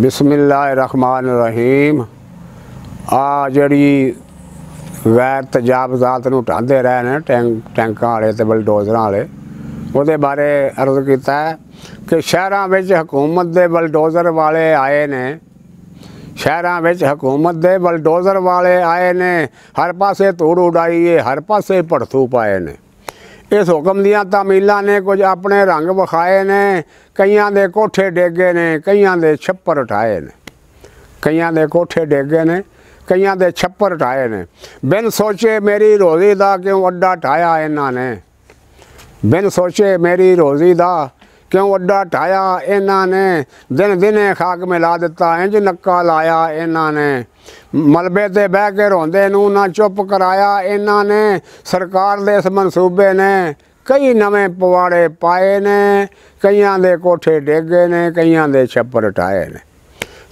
बिस्मिल्लाहिर्रहमानिर्रहीम। आ जी गैर तजावजात नूं हटाते रहे हैं टैंकां वाले तो बलडोजर वाले, वो बारे अर्ज किया कि शहरों में हकूमत के बलडोजर वाले आए ने, शहरों में हकूमत के बलडोजर वाले आए ने, हर पासे धूड़ उड़ाई है, हर पासे भड़थू पाए ने। इस हुक्म दियां तामीलां ने कुछ अपने रंग विखाए ने, कईयां दे कोठे डेगे ने, कईयां दे छप्पर उठाए ने, कईयां दे कोठे डेगे ने, कईयां दे छप्पर उठाए ने। बिन सोचे मेरी रोजी दा क्यों अड्डा ठाया इन्हां ने, बिन सोचे मेरी रोजी दा क्यों अड्डा ठाया इन्हां ने। दिन दिने खाक मिला दिता इंज नक्का लाया इन्हां ने, मलबे ते बह के रोंदे नूं ना चुप कराया इन्हां ने। सरकार दे इस मनसूबे ने कई नवें पवाड़े पाए ने, कईयां दे कोठे डेगे ने, कईयां दे छप्पर उठाए ने।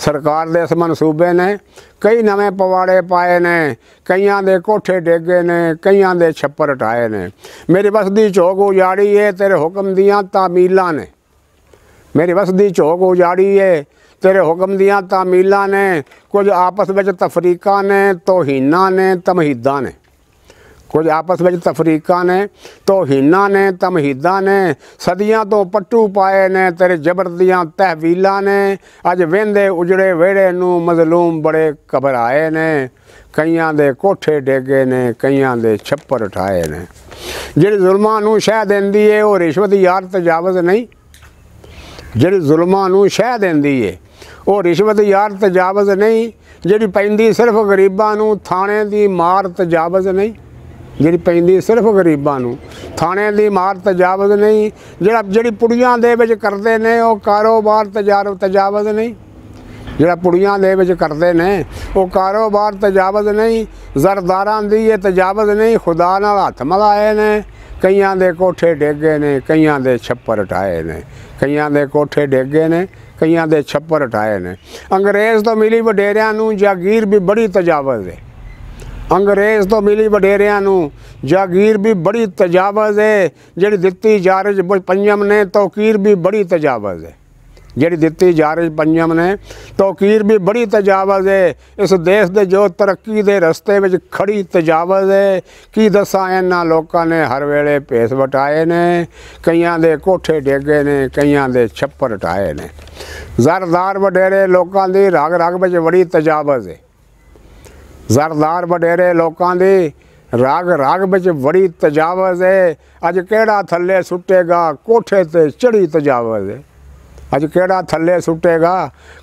सरकार दे इस मनसूबे ने कई नवें पवाड़े पाए ने, कईयां दे कोठे डेगे ने, कईयां दे छप्पर उठाए ने। मेरी बसदी चौक उजाड़ी है तेरे हुक्म दियां तामीलां ने, मेरी बसदी चौक उजाड़ी है तेरे हुक्म दियां तामीलां ने। कुछ आपस में तफरीकां ने, तोहीनां ने, तमहीदां ने, कुछ आपस में तफरीकां ने, तोहीनां ने, तमहीदां ने। सदियां तो पट्टू पाए ने तेरे जबर दियां तहवीलां ने। अज वेंदे उजड़े वेड़े नूं मजलूम बड़े घबराए ने, कईयां दे कोठे डेगे ने, कईयां दे छप्पर उठाए ने। जिहड़ी जुल्मां नूं शह देंदी है ओह रिश्वत यार तजावज़ नहीं, जिहड़ी जुल्मां नूं शह देंदी है वो रिश्वत यार तजावज़ नहीं। जिहड़ी पैंदी सिर्फ गरीबां नूं थाणे दी मार तजावज़ नहीं, जिहड़ी पैंदी सिर्फ गरीबां नूं थाणे दी मार तजावज़ नहीं। जिहड़ी पुड़ियां दे विच करदे ने वो कारोबार तजावज़ नहीं, जिहड़ा पुड़ियां दे विच करदे ने वो कारोबार तजावज़ नहीं। ज़रदारां दी ये तजावज़ नहीं, खुदा नाल हत्थ मिलाए ने, कईयां दे कोठे डेगे ने, कईयां दे छप्पर उठाए ने, कईयां दे कोठे डेगे ने, कईयां दे छप्पर उठाए ने। अंग्रेज़ तो मिली वडेरियां नूं जागीर भी बड़ी तजावज़ है, अंग्रेज़ तो मिली वडेरियां नूं जागीर भी बड़ी तजावज़ है। जिहड़ी दित्ती जारज पंजम ने तौकीर भी बड़ी तजावज़ है, जिहड़ी दित्ती जारज पंजम ने तौकीर भी बड़ी तजावज़ है। इस देश दे जो तरक्की दे रस्ते विच खड़ी तजावज़ है। की दस्सां इन्हां लोकां ने हर वेले भेस वटाए ने, कईयां दे कोठे डेगे ने, कईयां दे छप्पर उठाए ने। ज़रदार वडेरे लोकां दी रग रग विच बड़ी तजावज़ है, ज़रदार वडेरे लोकां दी राग राग विच बड़ी तजावज़ है। अज केड़ा थल्ले सुट्टेगा कोठे ते चढ़ी तजावज़ है, अज केड़ा थल्ले सुटेगा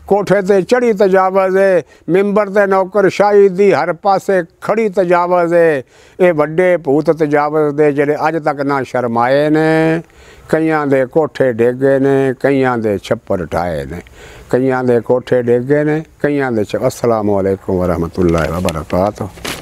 कोठे ते चढ़ी तजावज़ है। मिंबर ते नौकर शाही दी हर पासे खड़ी तजावज़ है। ये वड्डे भूत तजावज़ दे जिहड़े अज तक ना शर्माए ने, कईयां दे कोठे डेगे ने, कईयां दे छप्पर उठाए ने, कईयां दे कोठे डेगे ने, कईयां दे। अस्सलामु अलैकुम वरहमतुल्लाहि वबरकातुहू।